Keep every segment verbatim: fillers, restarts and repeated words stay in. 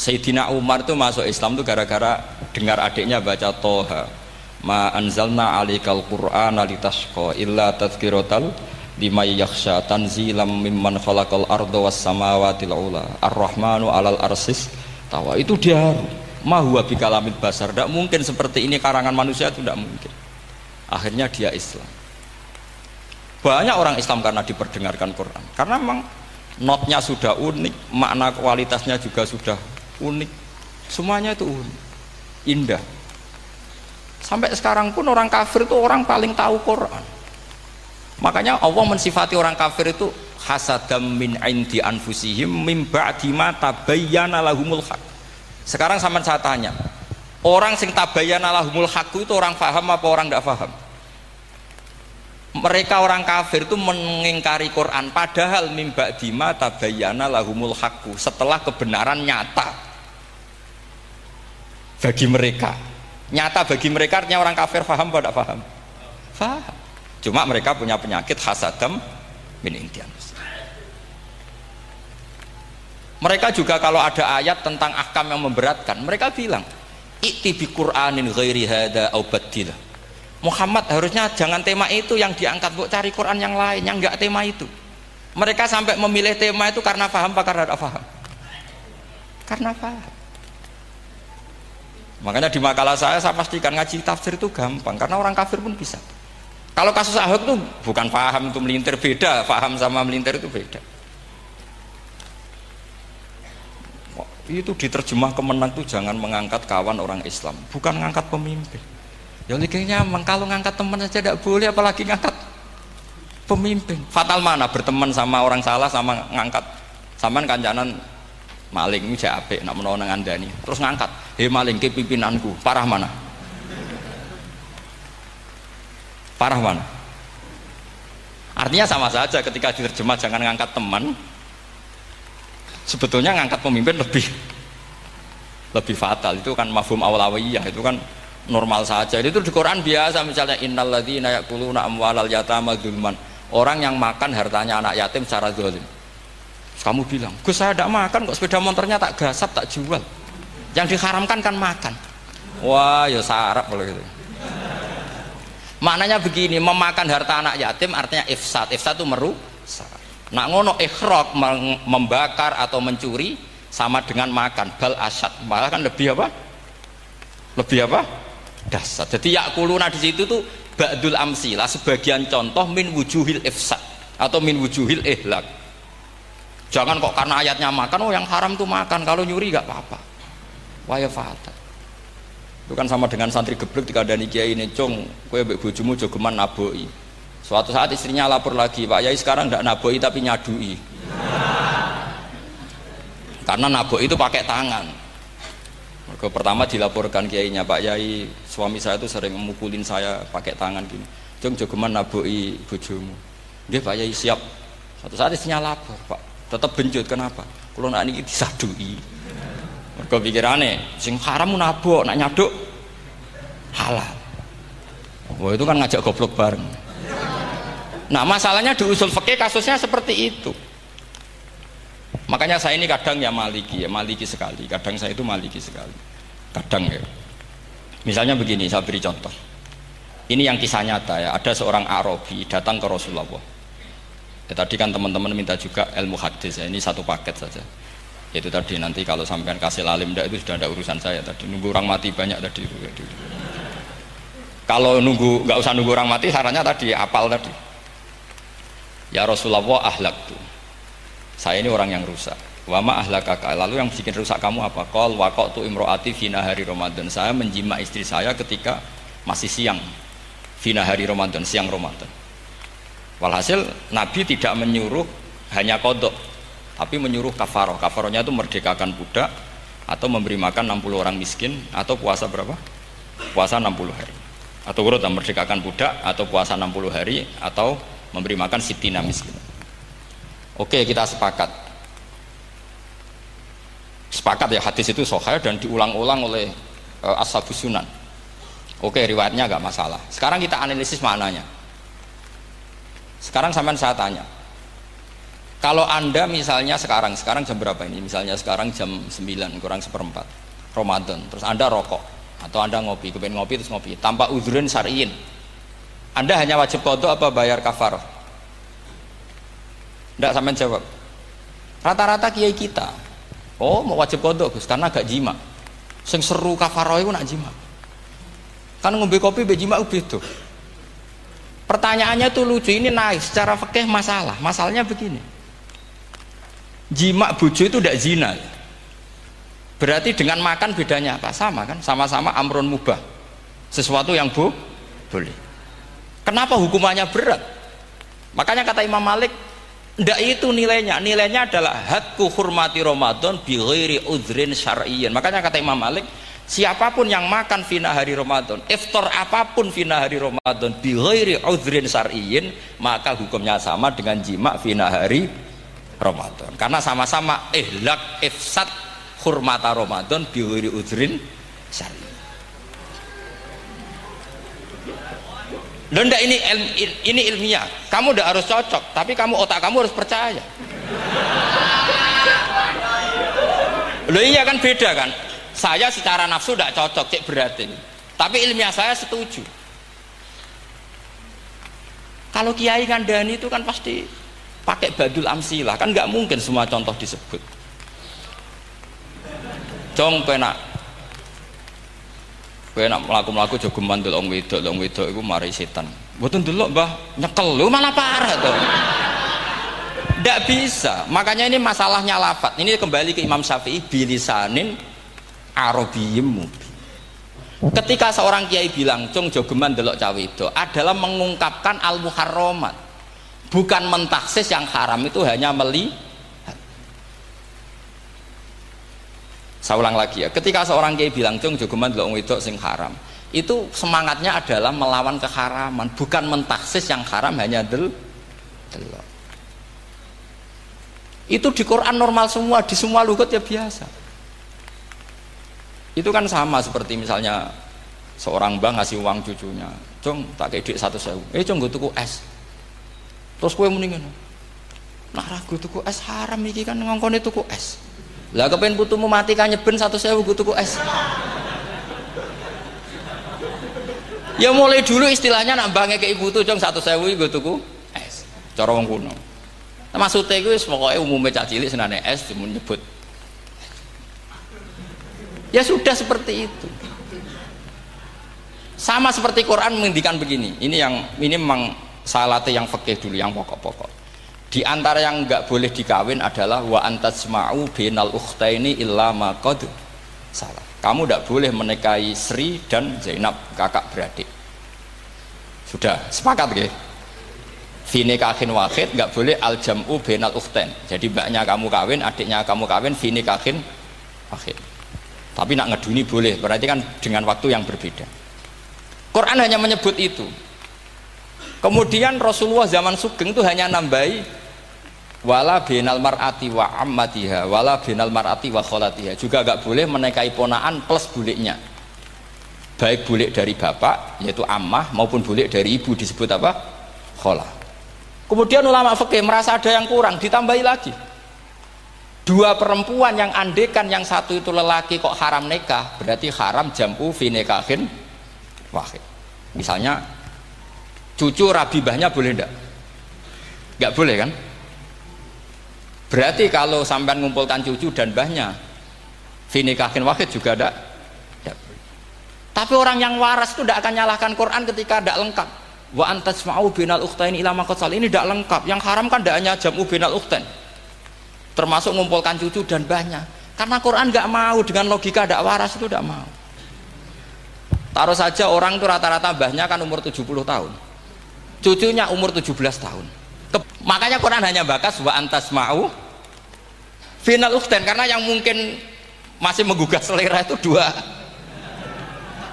Sayyidina Umar itu masuk Islam itu gara-gara dengar adiknya baca Toha, ma anzalna alikal Qur'ana litashqa illa tadhkiratal liman yakhsha tanzilam mimman khalaqal arda was samawati ula ar-rahmanu alal arsis tawa. Itu dia ma huwa bikalamil basar, tidak mungkin seperti ini karangan manusia, itu tidak mungkin. Akhirnya dia Islam. Banyak orang Islam karena diperdengarkan Quran, karena memang notnya sudah unik, makna kualitasnya juga sudah unik, semuanya itu unik, indah. Sampai sekarang pun orang kafir itu orang paling tahu Quran. Makanya Allah mensifati orang kafir itu hasadam min indi anfusihim mim ba'di ma tabayyana lahumul haq. Sekarang sama saya tanya, orang sing tabayyana lahumul haq itu orang faham apa orang tidak faham? Mereka orang kafir itu mengingkari Quran, padahal mim ba'di ma tabayyana lahumul haq, setelah kebenaran nyata bagi mereka. Nyata bagi mereka artinya orang kafir faham atau tidak faham? Faham. Cuma mereka punya penyakit hasadam min indianus. Mereka juga kalau ada ayat tentang ahkam yang memberatkan, mereka bilang iktibi Qur'anin ghairi hada au baddilah. Muhammad harusnya jangan tema itu yang diangkat, bu, cari Quran yang lain yang enggak tema itu. Mereka sampai memilih tema itu karena paham apa karena tidak paham? Karena paham. Makanya di makalah saya saya pastikan ngaji tafsir itu gampang karena orang kafir pun bisa. Kalau kasus Ahok itu bukan paham itu melintir, beda, paham sama melintir itu beda. Itu diterjemah kemenang itu jangan mengangkat kawan orang Islam, bukan mengangkat pemimpin. Ya kayaknya kalau ngangkat teman saja tidak boleh, apalagi ngangkat pemimpin. Fatal mana berteman sama orang salah sama ngangkat, sama kancanan maling itu ape nak menolong andani terus ngangkat, hei maling ke pimpinanku, parah mana? Parah mana? Artinya sama saja ketika diterjemah jangan ngangkat teman, sebetulnya ngangkat pemimpin lebih lebih fatal. Itu kan mafhum awlawiyah, itu kan normal saja. Itu di Quran biasa, misalnya innalladzina yaquluna amwalal yatama dzulman, orang yang makan hartanya anak yatim secara zalim. Kamu bilang, "Gus, saya tidak makan kok, sepeda motornya tak gasap, tak jual." Yang diharamkan kan makan. Wah, ya sarap kalau gitu. Maknanya begini, memakan harta anak yatim artinya ifsad. Ifsad itu merusak. Nak ngono ikhraq, membakar atau mencuri sama dengan makan, bal asad. Malah kan lebih apa? Lebih apa? Dasar. Jadi yakuluna di situ tuh ba'dul amsilah, sebagian contoh min wujuhil ifsad atau min wujuhil ihlak. Jangan kok karena ayatnya makan, oh yang haram tuh makan, kalau nyuri nggak apa-apa. Waya fatal. Itu kan sama dengan santri geblek dikandani kiai ini, "Cung, kowe mbek bojomu jogeman naboi." Suatu saat istrinya lapor lagi, "Pak Yai sekarang ndak naboi tapi nyadui." Karena naboi itu pakai tangan. Ke pertama dilaporkan kiainya, "Pak Yai, suami saya itu sering memukulin saya pakai tangan gini. Jom jogeman naboi bojomu." Dia, "Pak Yai, siap." Satu saat istrinya lapor, "Pak, tetap benjut, kenapa?" "Kalau nak ini disadui." Mereka pikirannya, sing haram nabok, nak nyaduk halal. Wah, itu kan ngajak goblok bareng. Nah, masalahnya di usul fikih kasusnya seperti itu. Makanya saya ini kadang ya maliki, ya maliki sekali. Kadang saya itu maliki sekali. Kadang ya. Misalnya begini, saya beri contoh. Ini yang kisah nyata ya. Ada seorang Arabi datang ke Rasulullah. Ya, tadi kan teman-teman minta juga ilmu hadis ya. Ini satu paket saja. Itu tadi nanti kalau sampaikan kasih alim ndak itu sudah ada urusan saya tadi. Nunggu orang mati banyak tadi. Kalau nunggu nggak usah nunggu orang mati, sarannya tadi apal tadi. Ya Rasulullah ahlak tuh. Saya ini orang yang rusak. Wama ahlakaka, lalu yang bikin rusak kamu apa? Qol waqtu imroati fina hari Ramadan, saya menjima istri saya ketika masih siang, fina hari Ramadan, siang Ramadan. Walhasil Nabi tidak menyuruh hanya kodok, tapi menyuruh kafaroh. Kafarohnya itu merdekakan budak atau memberi makan enam puluh orang miskin atau puasa berapa? Puasa enam puluh hari. Atau urutan merdekakan budak atau puasa enam puluh hari atau memberi makan sitina miskin. Oke, kita sepakat. Sepakat ya, hadis itu sahih dan diulang-ulang oleh e, Ashabus Sunan. Oke, riwayatnya enggak masalah. Sekarang kita analisis maknanya. Sekarang sampean saya tanya. Kalau Anda misalnya sekarang, sekarang jam berapa ini? Misalnya sekarang jam sembilan kurang seperempat Ramadan, terus Anda rokok atau Anda ngopi, kepengen ngopi terus ngopi tanpa udzrun syar'iyyin, Anda hanya wajib qadha apa bayar kafarah? Ndak sampean jawab. Rata-rata kiai kita, oh mau wajib qadha Gus karena agak jima. Sing seru kafarah iku nak jima. Kan ngombe kopi mbek jima beda. Pertanyaannya tuh lucu, ini naik secara fikih masalah. Masalahnya begini. Jima bojo itu tidak zina. Berarti dengan makan bedanya apa? Sama kan? Sama-sama amrun mubah. Sesuatu yang bu, boleh. Kenapa hukumannya berat? Makanya kata Imam Malik, ndak itu nilainya. Nilainya adalah hakku hurmati Ramadan bi ghairi udzrin syar'iyyin. Makanya kata Imam Malik, siapapun yang makan fina hari Ramadan, iftar apapun fina hari Ramadan bi ghairi udzrin syar'iyyin, maka hukumnya sama dengan jima fina hari Ramadan. Karena sama-sama ihlak ifsad hurmata Ramadan bi ghairi udzrin syar'iyyin. Lho ini ilm, ini ilmiah. Kamu udah harus cocok, tapi kamu otak kamu harus percaya. Lho iya kan beda kan? Saya secara nafsu tidak cocok, cek berarti. Tapi ilmiah saya setuju. Kalau kiai kandhani itu kan pasti pakai badul amsilah, kan nggak mungkin semua contoh disebut. Jong penak, penak melaku-melaku jogeman tuh long wedok, long wedok itu mari setan. Boten delok mbah nyekel, lu malah parah tuh. Tidak bisa, makanya ini masalahnya lafadz. Ini kembali ke Imam Syafi'i bilisanin Arabiyyimu. Ketika seorang kiai bilang cung jogeman delok cawe itu adalah mengungkapkan al muharramat, bukan mentaksis yang haram itu hanya melihat. Saya ulang lagi ya, ketika seorang kiai bilang cung jogeman delok wedok sing haram, itu semangatnya adalah melawan keharaman, bukan mentaksis yang haram hanya del delok. Itu di Quran normal semua, di semua lugat ya biasa. Itu kan sama seperti misalnya seorang bang ngasih uang cucunya, cung tak kayak duit satu sewu, eh cung gue tuku es, terus gue mendingan, nah ragu tuku es haram iki kan ngongkone tuku es, lah kepengen putumu mati kan nyeben satu sewu gue tuku es. Ya mulai dulu istilahnya nak bangnya ke ibu tuh cung satu sewu gue tuku es, cara wong kuno. Nah, maksudnya gue pokoknya umumnya cah cilik senane es cuma nyebut. Ya sudah seperti itu. Sama seperti Quran mengindikan begini. Ini yang ini memang salate yang fikih dulu yang pokok-pokok. Di antara yang enggak boleh dikawin adalah wa antasma'u binal ukhtaini illa ma qad salah. Kamu enggak boleh menikahi Sri dan Zainab, kakak beradik. Sudah, sepakat nggih? Fi nikahin wahid enggak boleh al jam'u binal ukhtain. Jadi mbaknya kamu kawin, adiknya kamu kawin fi nikahin wahid. Tapi nak ngeduni boleh, berarti kan dengan waktu yang berbeda. Quran hanya menyebut itu. Kemudian Rasulullah zaman Sugeng itu hanya nambahi wala binal mar'ati wa ammatiha, wala binal mar'ati wa kholatiha. Juga gak boleh menikahi ponaan plus buliknya. Baik bulik dari bapak, yaitu ammah, maupun bulik dari ibu disebut apa? Khola. Kemudian ulama fikih merasa ada yang kurang, ditambahi lagi. Dua perempuan yang andekan yang satu itu lelaki kok haram nikah, berarti haram jam'u fi nikahin wahid. Misalnya cucu rabibahnya boleh enggak? Enggak boleh kan? Berarti kalau sampean ngumpulkan cucu dan bahnya fi nikahin wahid juga enggak? Enggak boleh. Tapi orang yang waras itu enggak akan nyalahkan Quran ketika enggak lengkap. Wa antasma'u binal ukhtaini ila ma qad sal, ini enggak lengkap. Yang haram kan enggak hanya jam'u binal ukhtain, termasuk mengumpulkan cucu dan banyak, karena Quran nggak mau dengan logika dak waras itu nggak mau. Taruh saja orang itu rata-rata mbahnya kan umur tujuh puluh tahun, cucunya umur tujuh belas tahun. Tep, makanya Quran hanya bakas wa antas mau final ukhtain, karena yang mungkin masih menggugah selera itu dua.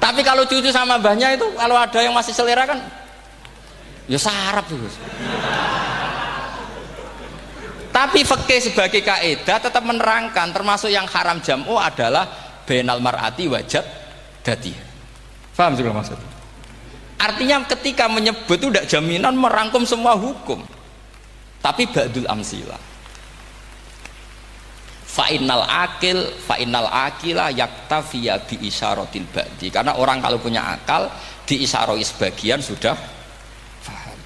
Tapi kalau cucu sama mbahnya itu kalau ada yang masih selera kan ya sarap tuh. Tapi fikih sebagai kaidah tetap menerangkan termasuk yang haram jam'u adalah bainal mar'ati wajad dadi. Paham juga maksudnya? Artinya ketika menyebut itu tidak jaminan merangkum semua hukum. Tapi ba'dul amsilah. Fa'innal akil fa'innal akilah yaktafiya bi isyaratil ba'di, karena orang kalau punya akal diisaroi sebagian sudah faham.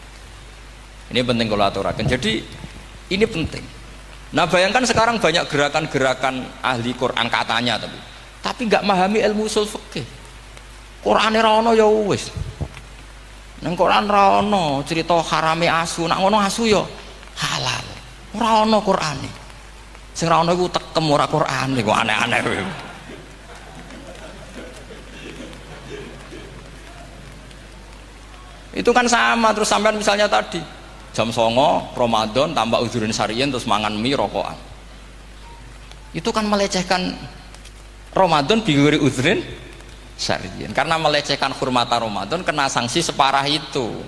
Ini penting kalau aturakan. Jadi ini penting. Nah, bayangkan sekarang banyak gerakan-gerakan ahli Quran katanya tapi tapi nggak memahami ilmu usul fikih. Quran ora ono ya wis. Nang Quran ora ono cerita harame asu, nak ngono asu ya halal. Ora ono Qurane. Sing ora ono iku tekem ora Qurane kok aneh-aneh kowe. Itu kan sama. Terus sampean misalnya tadi jam songo Ramadan tambah udzurun sarian terus mangan mie rokokan, itu kan melecehkan Ramadan bigori udzurun sarian, karena melecehkan hormatan Ramadan kena sanksi separah itu.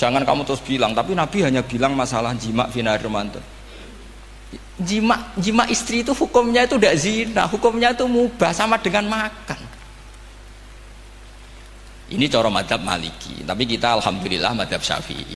Jangan kamu terus bilang tapi Nabi hanya bilang masalah jima fina Ramadan. Jima jima istri itu hukumnya itu tidak zina, hukumnya itu mubah sama dengan makan. Ini cara madhab Maliki, tapi kita alhamdulillah madhab Syafi'i.